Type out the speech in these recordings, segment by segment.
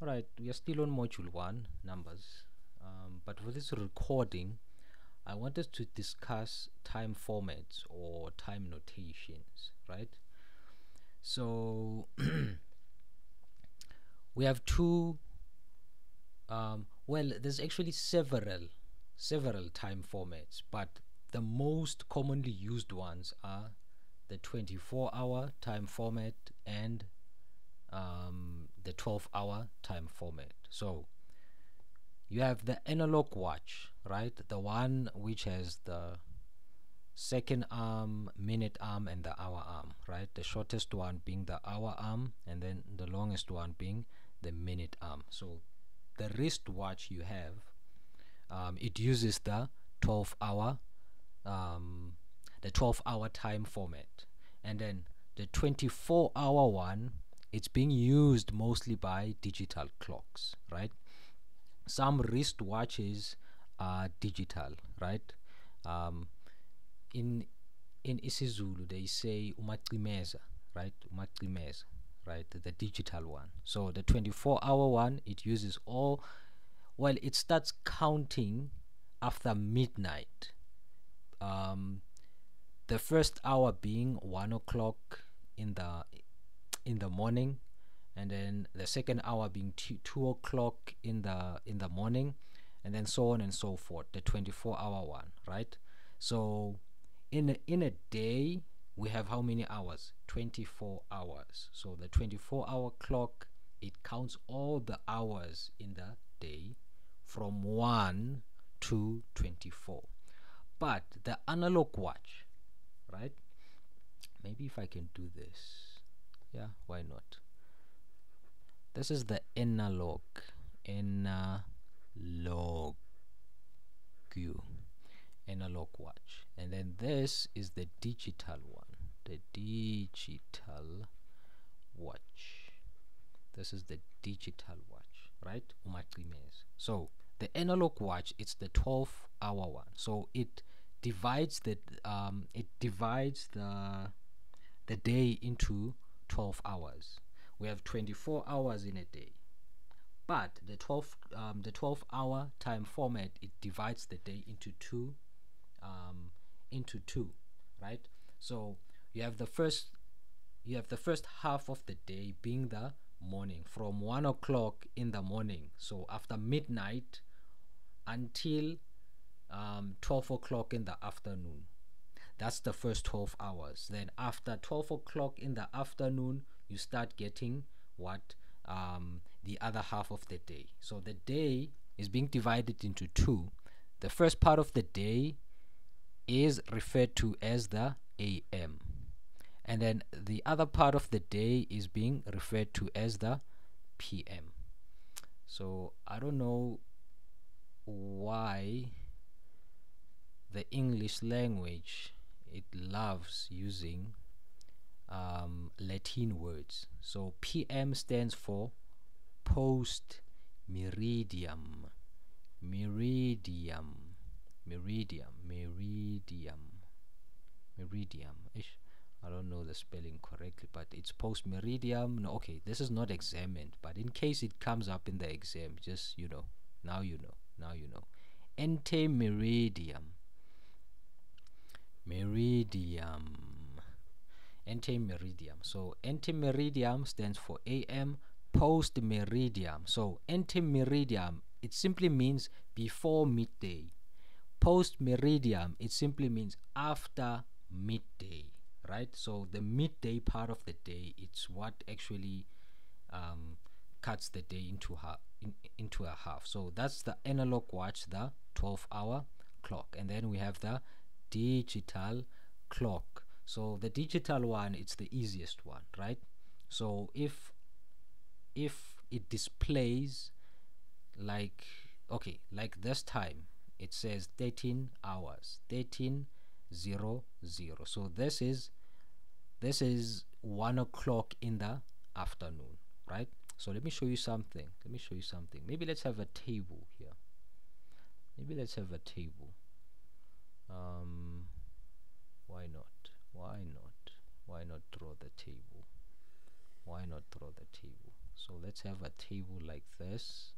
Alright, we are still on module 1, numbers, but for this recording I want us to discuss time formats or time notations, right? So we have two, well, there's actually several time formats, but the most commonly used ones are the 24-hour time format and the 12-hour time format. So you have the analog watch, right? The one which has the second arm, minute arm, and the hour arm, right? The shortest one being the hour arm, and then the longest one being the minute arm. So the wristwatch you have, it uses the 12-hour time format, and then the 24-hour one, it's being used mostly by digital clocks, right? Some wristwatches are digital, right? In isiZulu they say umacimeza, right? Umacimeza, right? The digital one. So the 24-hour one, it uses all, well, it starts counting after midnight, the first hour being 1 o'clock in the morning, and then the second hour being 2 o'clock in the morning, and then so on and so forth. The 24-hour one, right? So in a day we have how many hours? 24 hours. So the 24-hour clock, it counts all the hours in the day from 1 to 24. But the analog watch, right? Maybe if I can do this, yeah, why not? This is the analog watch, and then this is the digital one, the digital watch. This is the digital watch, right? So the analog watch, it's the 12-hour one. So it divides the the day into 12 hours. We have 24 hours in a day, but the 12-hour time format, it divides the day into two, right? So you have the first half of the day being the morning, from 1 o'clock in the morning, so after midnight, until 12 o'clock in the afternoon. That's the first 12 hours. Then after 12 o'clock in the afternoon, you start getting what, the other half of the day. So the day is being divided into two. The first part of the day is referred to as the AM, and then the other part of the day is being referred to as the PM. So I don't know why the English language, it loves using Latin words. So PM stands for post meridium, meridium. I don't know the spelling correctly, but it's post meridium. No, okay, this is not examined, but in case it comes up in the exam, just, you know, now you know, now you know. Ante meridium, ante meridium. So ante meridium stands for AM. Post meridium, so ante meridium, it simply means before midday. Post meridium, it simply means after midday, right? So the midday part of the day, it's what actually cuts the day into a half. So that's the analog watch, the 12-hour clock. And then we have the digital clock. So the digital one, it's the easiest one, right? So if it displays like, okay, like this time, it says 13 hours, 13:00. So this is 1 o'clock in the afternoon, right? So let me show you something. Maybe let's have a table here. Why not draw the table? So let's have a table like this,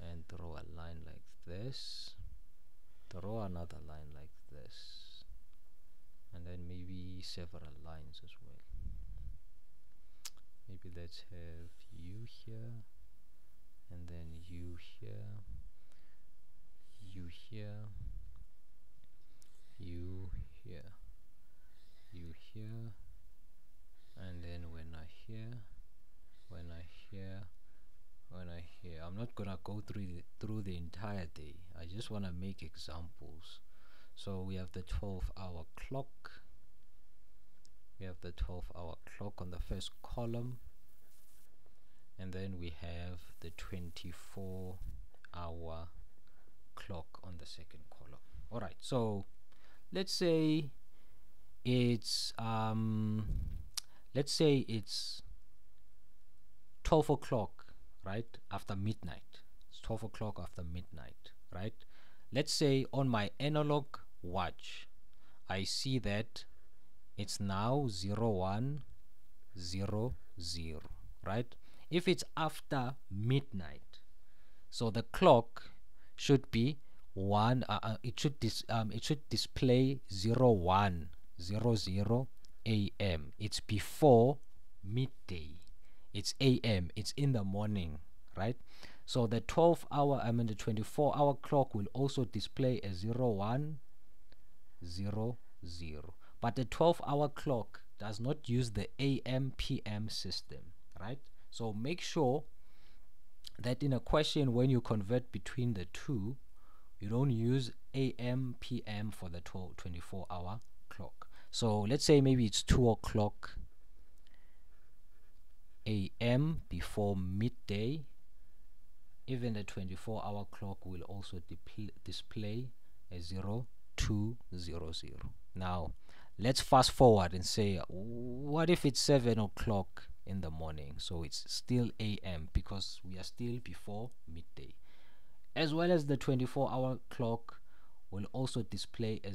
and draw a line like this, draw another line like this, and then maybe several lines as well. Maybe let's have you here, and then you here, you here, you here, you here, and then when I here. I'm not gonna go through the entire day. I just want to make examples. So we have the 12-hour clock. We have the 12-hour clock on the first column, and then we have the 24-hour clock on the second column. Alright, so let's say it's 12 o'clock, right, after midnight. It's 12 o'clock after midnight, right? Let's say on my analog watch I see that it's now 01:00, right? If it's after midnight, so the clock should be it should display 01:00 a.m. It's before midday, it's a.m., it's in the morning, right? So the 24-hour clock will also display a 01:00, but the 12-hour clock does not use the am/pm system, right? So make sure that in a question, when you convert between the two, you don't use am/pm for the 24-hour clock. So let's say maybe it's 2:00 a.m. before midday. Even the 24-hour clock will also display a 02:00. Now let's fast forward and say, what if it's 7 o'clock in the morning? So it's still a.m. because we are still before midday. As well as the 24-hour clock will also display a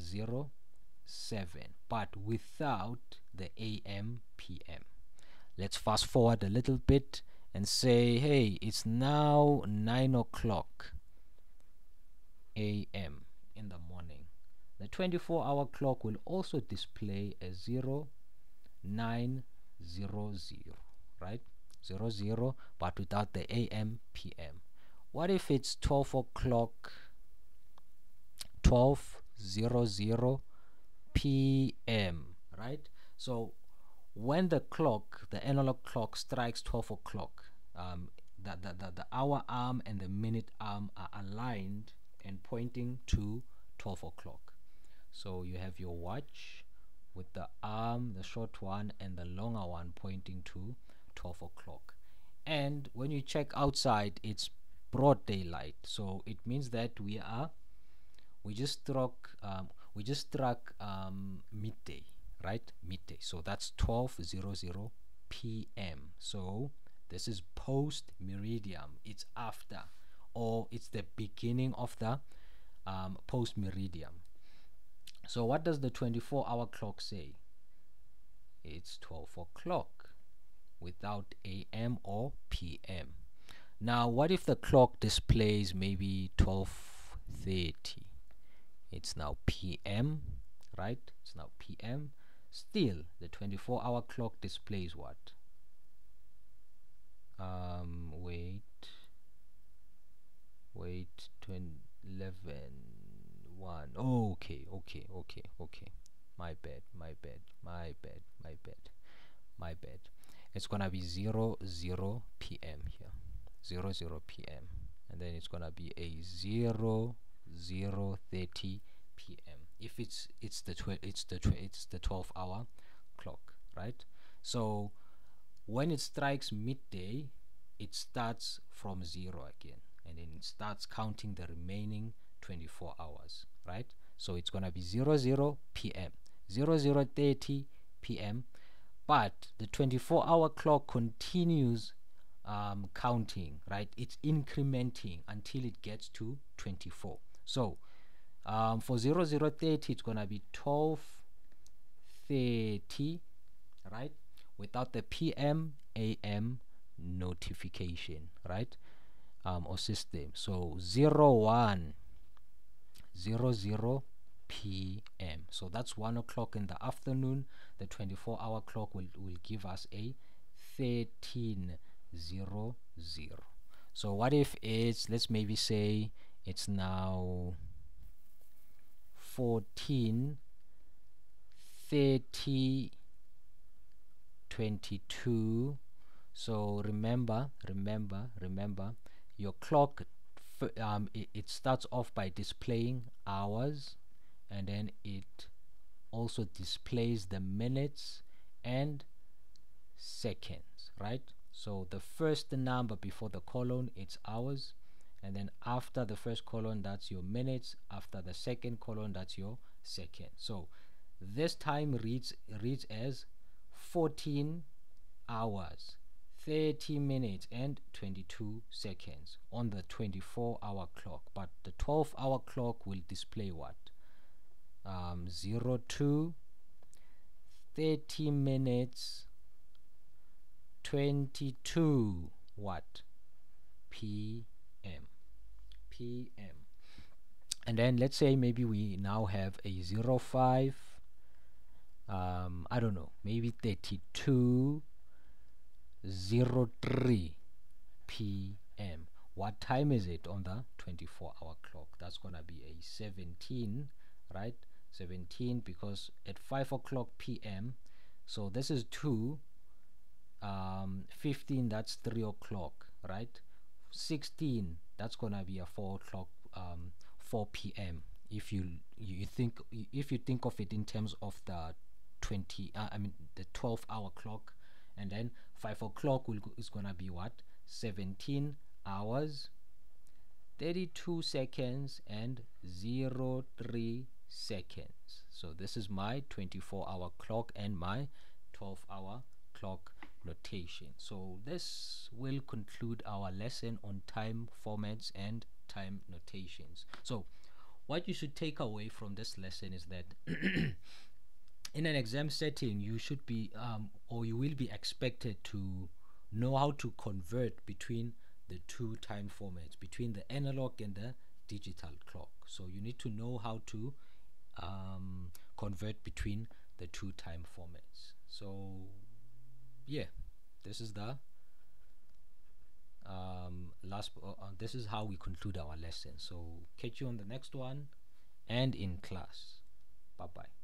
07, but without the am/pm. Let's fast forward a little bit and say, hey, it's now 9:00 a.m. in the morning. The 24-hour clock will also display a 09:00, right? 00, but without the am/pm. What if it's 12 o'clock, 12:00 p.m., right? So when the clock, the analog clock, strikes 12 o'clock, the hour arm and the minute arm are aligned and pointing to 12 o'clock. So you have your watch with the arm, the short one and the longer one, pointing to 12 o'clock. And when you check outside, it's broad daylight, so it means that we just struck midday, right? Midday. So that's 12:00 p.m. So this is post meridian. It's after, or it's the beginning of the post meridian. So what does the 24-hour clock say? It's 12 o'clock without a.m. or p.m. Now what if the clock displays maybe 12:30? It's now p.m., right? It's now p.m. Still the 24-hour clock displays what? Wait 11:01. Okay, my bad. It's gonna be 00 p.m. here, 00 p.m. and then it's gonna be a 00:30 p.m. if it's the 12-hour clock, right? So when it strikes midday, it starts from 0 again, and then it starts counting the remaining 24 hours, right? So it's gonna be 00 p.m. 00:30 p.m. but the 24-hour clock continues counting, right? It's incrementing until it gets to 24. So for 00:30, it's gonna be 12:30, right? without the PM AM notification, right? Or system. So 01:00 PM, so that's 1 o'clock in the afternoon. The 24-hour clock will give us a 13:00. So what if it's, let's maybe say it's now 14:30:22. So remember your clock, it starts off by displaying hours, and then it also displays the minutes and seconds, right? So the first number before the colon, it's hours, and then after the first colon, that's your minutes, after the second colon, that's your second. So this time reads as 14 hours 30 minutes and 22 seconds on the 24-hour clock, but the 12-hour clock will display what? 02:30 minutes 22 what? PM. And then let's say maybe we now have a 05, I don't know, maybe 32:03 PM. What time is it on the 24-hour clock? That's gonna be a 17, right? 17, because at 5:00 PM, so this is 2, 15, that's 3 o'clock, right? 16, that's gonna be a 4 o'clock, 4 PM. If you think of it in terms of the 12-hour clock, and then 5 o'clock is gonna be what? 17 hours 32 seconds and 03 seconds. So this is my 24-hour clock and my 12-hour clock notation. So this will conclude our lesson on time formats and time notations. So what you should take away from this lesson is that in an exam setting, you should be or you will be expected to know how to convert between the two time formats, between the analog and the digital clock. So you need to know how to convert between the two time formats. So yeah, this is the this is how we conclude our lesson. So catch you on the next one and in class. Bye bye.